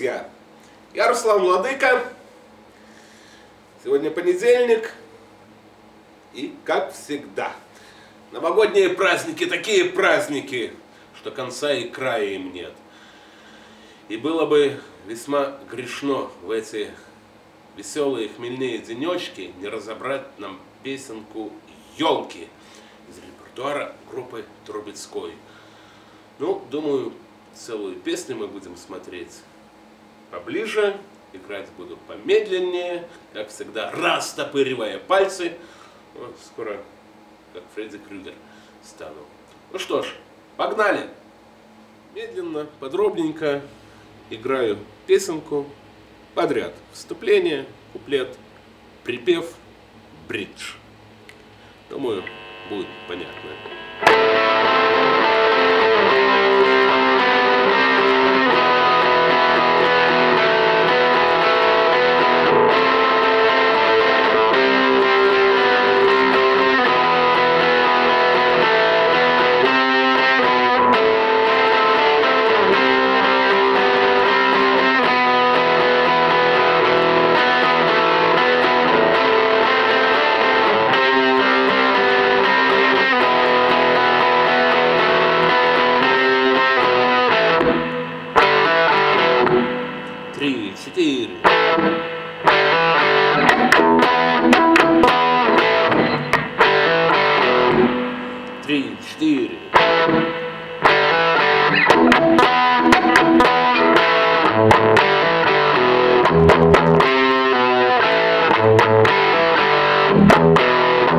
друзья! Я Руслан Владыко. Сегодня понедельник. И, как всегда, новогодние праздники, такие праздники, что конца и края им нет. И было бы весьма грешно в эти веселые хмельные денечки не разобрать нам песенку «Ёлки» из репертуара группы Trubetskoy. Ну, думаю, целую песню мы будем смотреть поближе, играть буду помедленнее, как всегда, растопыривая пальцы. Вот, скоро как Фредди Крюгер стану. Ну что ж, погнали! Медленно, подробненько играю песенку подряд. Вступление, куплет, припев, бридж. Думаю, будет понятно.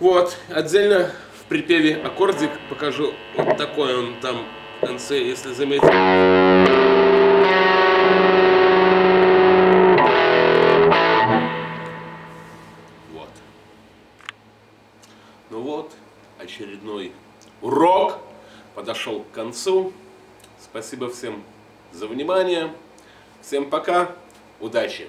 Вот, отдельно в припеве аккордик покажу. Вот такой он там в конце, если заметить. Вот. Ну вот, очередной урок подошел к концу. Спасибо всем за внимание. Всем пока, удачи!